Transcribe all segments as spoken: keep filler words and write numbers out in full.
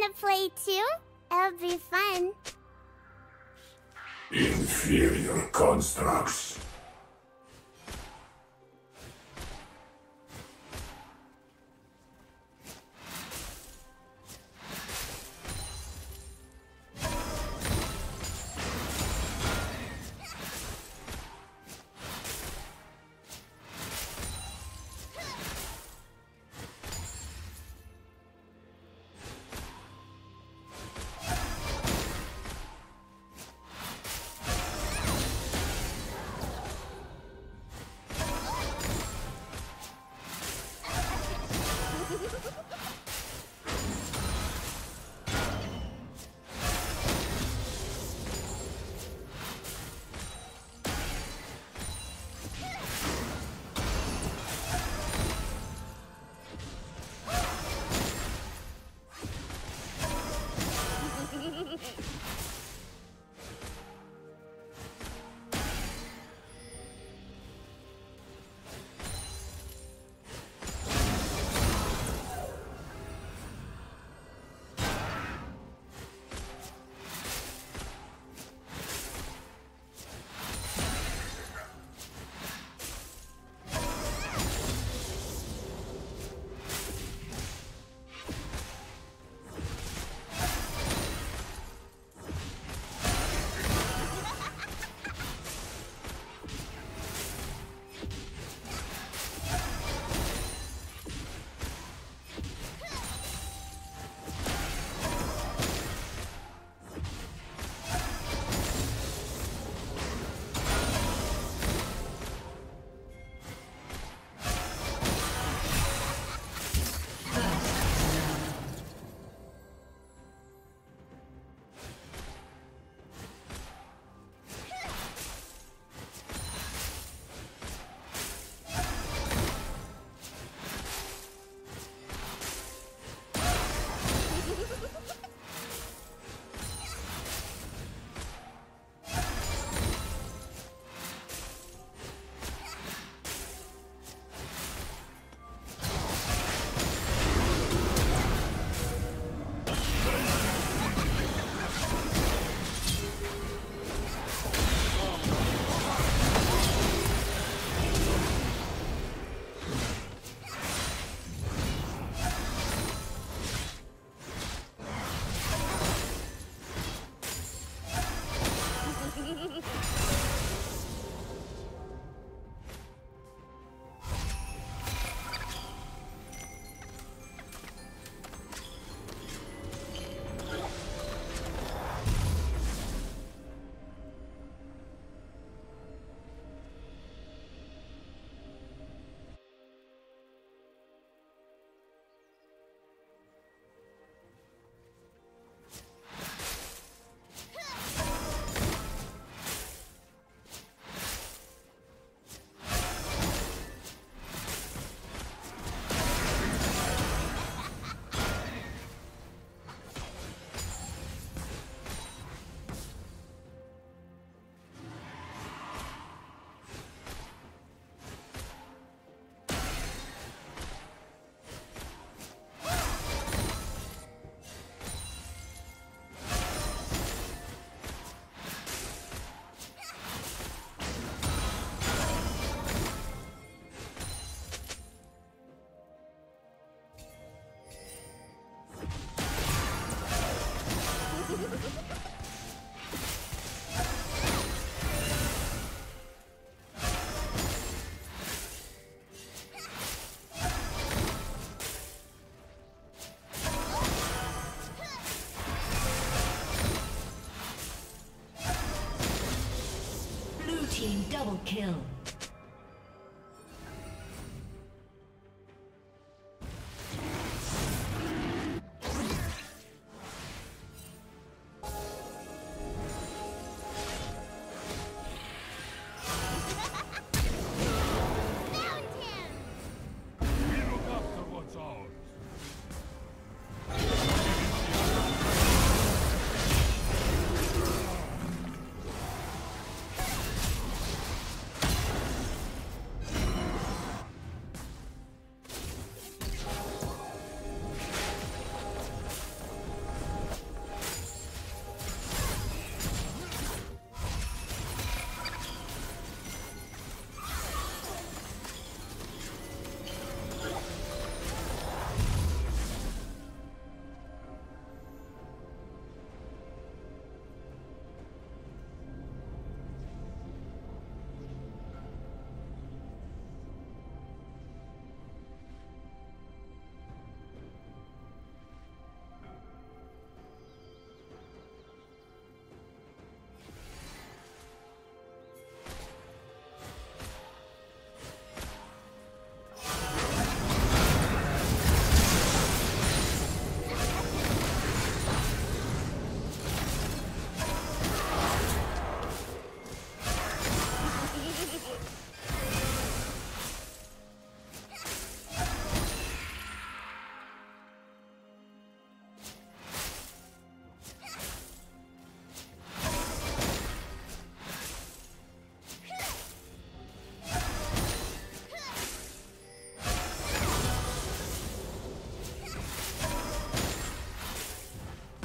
wanna play too? It'll be fun. Inferior constructs. Double kill.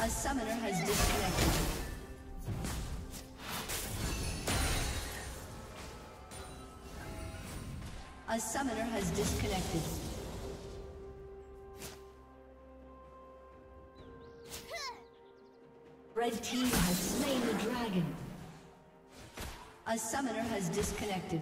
A summoner has disconnected. A summoner has disconnected. Red team has slain the dragon. A summoner has disconnected.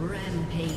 Rampage.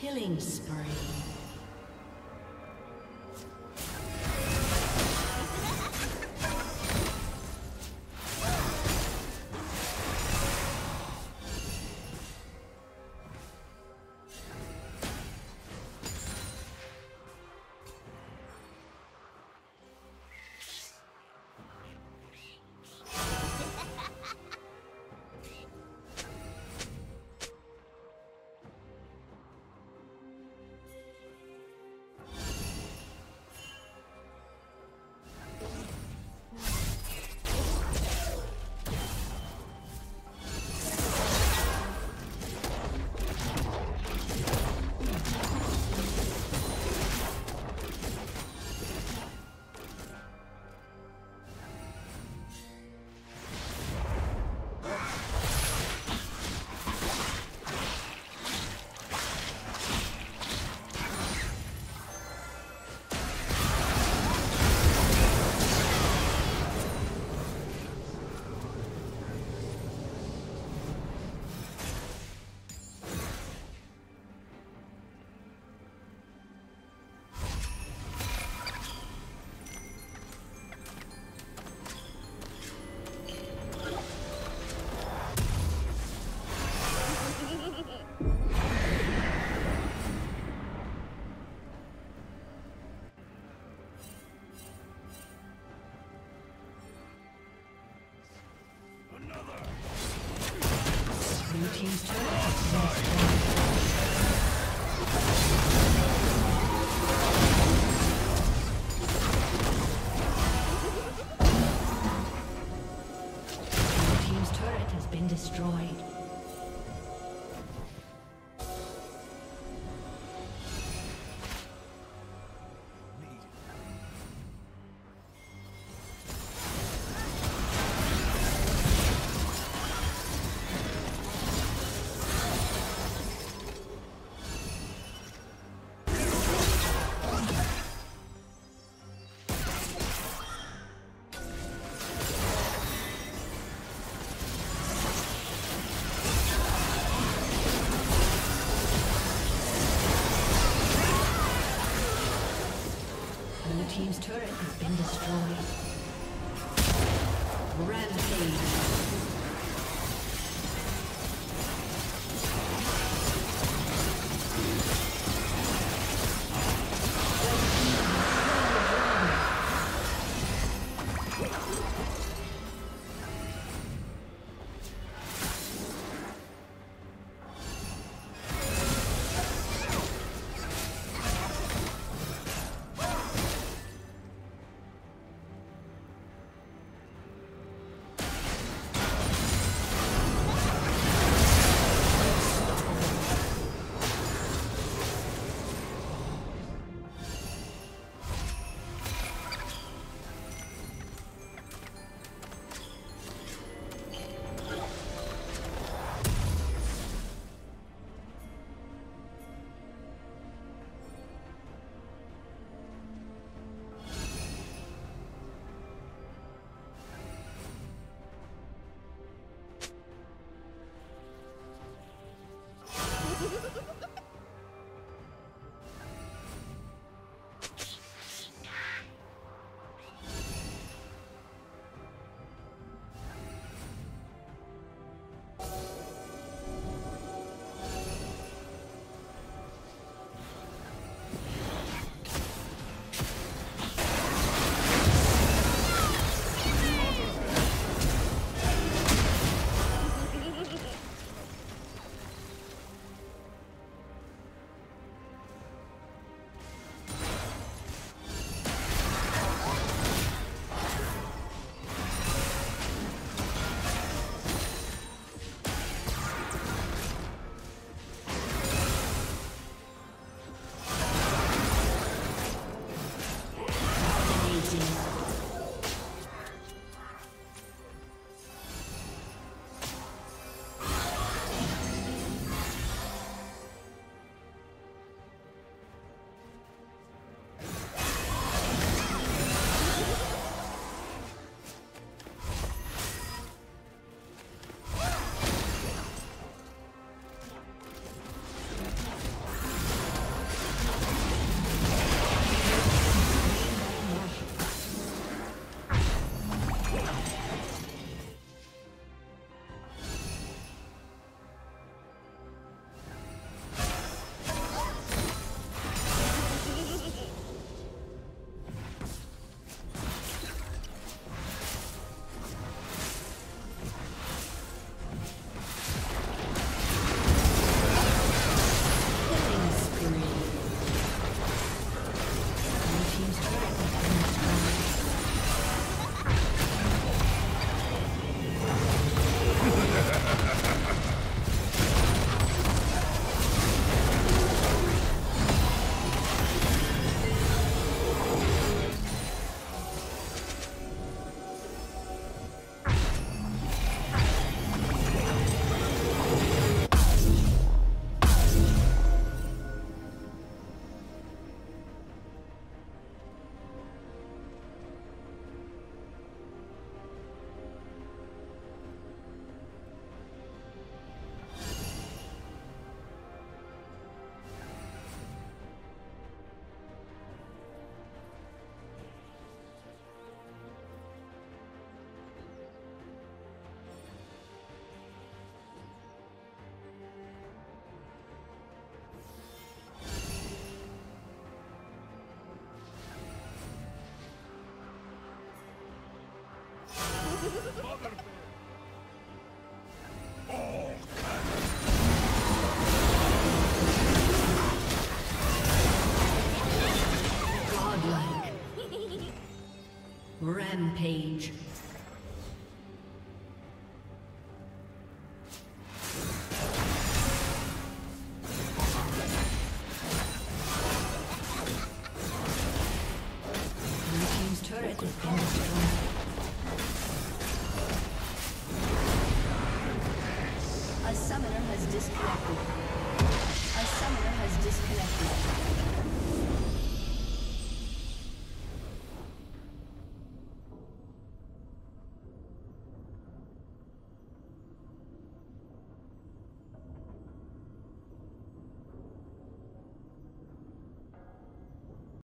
Killing spree. Team's turret has been destroyed. Rampage. Godlike. Rampage. A summoner has disconnected. A summoner has disconnected.